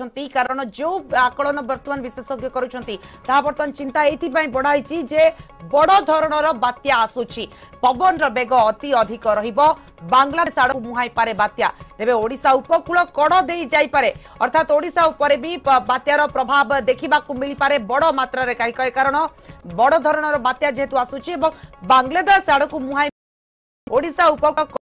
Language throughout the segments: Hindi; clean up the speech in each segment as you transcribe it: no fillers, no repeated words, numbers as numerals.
କରିଛନ୍ତି କାରଣ ଯେଉଁ ଆକଳନ ବର୍ତ୍ତମାନ ବିଶେଷଜ୍ଞ କରୁଛନ୍ତି ତାହା ବର୍ତ୍ତମାନ ଚିନ୍ତା ଏଥିପାଇଁ ବଢ଼ାଇଛି ଯେ ବଡ଼ ଧରଣର ବାତ୍ୟା ଆସୁଛି ପବନର ବେଗ ଅତି ଅଧିକ ରହିବ ବାଂଲାଦେଶ ଆଡ଼କୁ ମୁହାଇ ପାରେ ବାତ୍ୟା ତେବେ ଓଡ଼ିଶା ଉପକୂଳ କଡ଼ ଦେଇ ଯାଇ ପାରେ ଅର୍ଥାତ ଓଡ଼ିଶା ଉପରେ ବି ବାତ୍ୟାର ପ୍ରଭାବ ଦେଖିବାକୁ ମିଳି ପାରେ ବଡ଼ ମାତ୍ରାରେ କାରଣ ବଡ଼ ଧରଣର ବାତ୍ୟା ଯେହେତୁ ଆସୁଛି ଏବଂ ବାଂଲାଦେଶ ଆଡ଼କୁ ମୁହାଇ ଓଡ଼ିଶା ଉପକୂଳ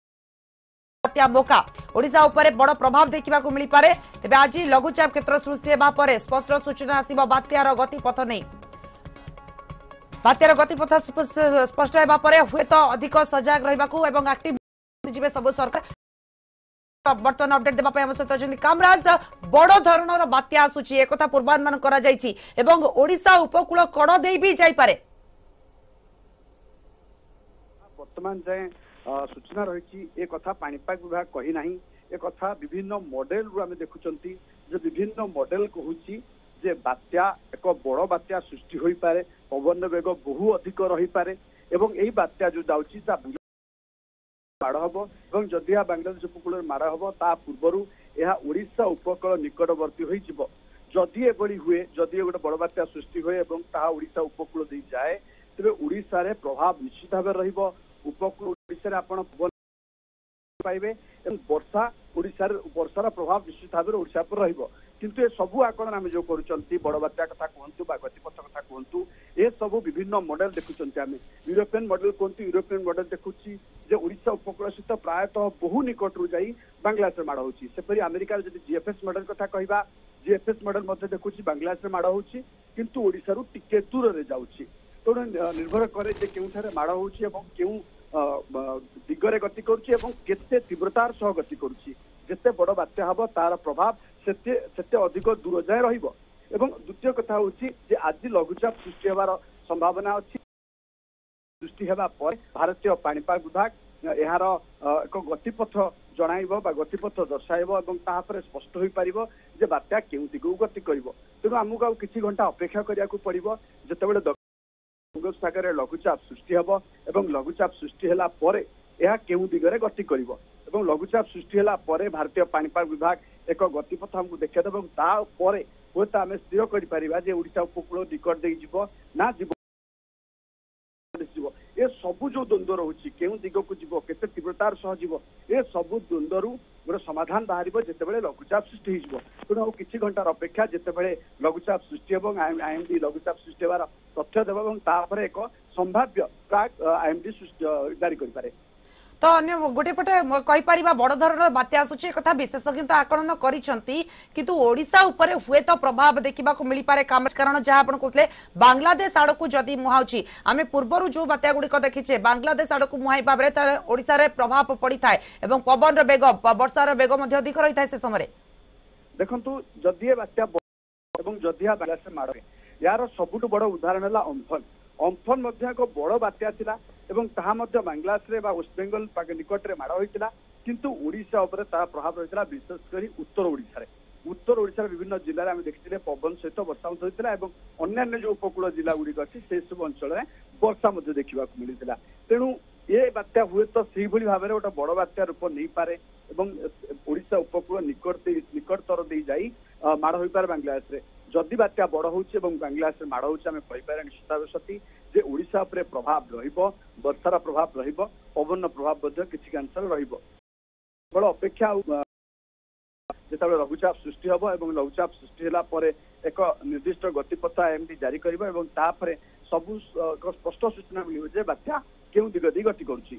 मोका ओडिशा उपरे बड़ प्रभाव देखा मिली पारे तेज आज लघुचाप क्षेत्र सृष्टि होगा स्पष्ट सूचना आसव बात्यार गतिपथ नहीं बात्यार गतिपथ स्पष्ट होगा हे तो अधिक सजग रहा एक्टिव सब सरकार बर्तमान अपडेट देवाई आम सहित अच्छा कामराज बड़ धरण बात्या आसूची एक पूर्वानुमान ओडिशा उपकूल कड़ दे भी जापे वर्तमान जाए सूचना रही एक कथा पाणीपाग विभाग कही ना एक कथा विभिन्न मॉडल रु आम देखुंट विभिन्न मॉडल कहूँ जे बात्या एक बड़ बात्या सृष्टि होई पारे पवन बेग बहु अधिक रही पारे एवं यही बात्या जो जाऊँगी माड़ हम और जदि यह बांग्लादेश उपकूल माड़ हम ता पूर्वर यह ओडिशा उपकूल निकटवर्ती हो जदि एभली हुए जदि गोटे बड़ बात्या सृष्टि हुए और ता ओडिशा उपकूल दे जाए तेरे ओडिशा प्रभाव निश्चित भाव रहा उपकूल पाइबे वर्षा वर्षार प्रभाव निश्चित भाव ओडिशा पर रहिबो किंतु ये सबू आकलन आम जो करुँच बड़ बात्या कथा कहतु गतिपथ कथा कहतु ये सबू विभिन्न मॉडल देखुंत आम यूरोपियन मॉडल कहतु यूरोपियन मॉडल देखुची ओडिशा उपकूल सहित प्रायतः बहु निकट रु जाई बांग्लादेश माड़ होची सेपरि अमेरिका जदि जीएफएस मॉडल कथा कहिबा जीएफएस मॉडल मते देखुची बांग्लादेश माड़ होची किंतु ओडिशा रु टिके दूर रे जाउची तेणु निर्भर करे जे केउठारे माड़ होची एवं केउ दिगरे गति करते तीव्रतार सह गति करते बड़ बात्या हम तार प्रभाव से अधिक दूर जाए रहा द्वितीय कथा हूँ आज लघुचाप सृष्टि होवार संभावना अच्छी सृष्टि होगापर भारतीय पाणीपाग विभाग यार एक गतिपथ जनइब गतिपथ दर्शाइब स्पष्ट हो पार जे बात्या के दिगू गति कर तेणु आमको आ कि घंटा अपेक्षा कराया पड़ो जिते सागर लघुचाप सृष्टि हम एवं लघुचाप सृष्टि होला परे यह केउ दिगरे गति करिवो एवं लघुचाप सृष्टि होला परे भारतीय पाणीपाग विभाग एक गतिपथ हमकु देखै देबो ता परे होता आमे स्थिर करि परिबा जे ओडिशा उपकूल निकट देइ जिवो ना जिवो ए सबु जो द्वंद्व रहुछि केउ दिगकु जिवो केते तीव्रतार सह जिवो ए सबु द्वंद्वरु गोटे समाधान बाहर जिते बड़े लघुचाप सृष्टि हो तेणु आ कि घंटार अपेक्षा जिते बड़े लघुचाप सृष्टि हम आईएमडी लघुचाप सृष्टि होवार तथ्य देव और तापर एक संभाव्य ट्रैक आईएमडी जारी करे तो अन्य गोटेपटे कहीपर बड़ धरण बात्या आसूची एक विशेषज्ञ तो आकलन करशा उपर हुए तो प्रभाव देखा मिलपे कारण जहाँ आप कहते बांग्लादेश आड़ को जदि मुहाउची आम पूर्वर जो बात्या गुड़िक देखीचे बांग्लादेश आड़ को मुहाई भाव ओडिशा प्रभाव पड़ी था पवन रेग वर्षार बेग अधिक रही था से समय देखो जदि बात्या जदि बांग्लादेश माड़ यार सबुठ बड़ उदाहरण है अम्फन अम्फन एक बड़ बात्या था एवं ताहा मध्य बांग्लादेश वेस्ट बेंगल निकट माड़ होता किंतु ओडिशा उपर तार प्रभाव रही विशेषकर उत्तर ओडिशा विभिन्न जिले में आम देखते पवन सहित वर्षा होता और अन्य जो उपकूल जिला गुड़िक अच्छी से सब अंचल में वर्षा देखा मिलता तेणु ये बात्या हुए तो से भाव गोटे बड़ बात्या रूप नहीं पारे ओडिशा उपकूल निकटतर दे जाए माड़ हो पारे बांग्लादेश जदि बात्या बड़ हो बांग्लादेश माड़ होचे आम कहीपर निश्चित भाव सती जे ओडिशा उपरे प्रभाव रहिबो वर्षार प्रभाव रहिबो पवन प्रभाव कि अंशर रहिबो बड़ अपेक्षा जिते लघुचाप सृष्टि हम और लघुचाप सृष्टि होगापर एक निर्दिष्ट गतिपथ आईएमडी जारी करे सबू स्पष्ट सूचना मिले बात्या क्यों दिग दे गति कर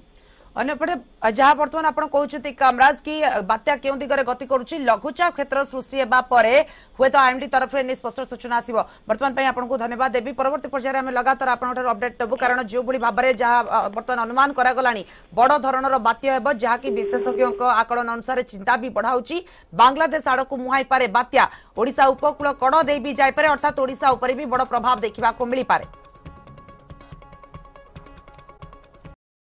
अन्यपटे जहाँ बर्तमान आप कहते कामराज की बात्या क्यों दिगरे गति करुच्ची लघुचाप क्षेत्र सृष्टि होगापर हे तो आईएमडी तरफ से स्पष्ट सूचना आसव बर्तमान आपको धन्यवाद देवी परवर्त पर्यायर आम लगातार आपंठ अपडेट देवु कारण जो भाव में जहाँ बर्तमान अनुमान करागलानी बड़ धरणर बात्या होब जहाँकि विशेषज्ञों आकलन अनुसार चिंता भी बढ़ाऊँगी बांग्लादेश आड़ को मुहाई पारे बात्या ओडिशा उपकूल कड़ दे भी जापे अर्थात ओडिशा उपर भी बड़ प्रभाव देखा मिलपे।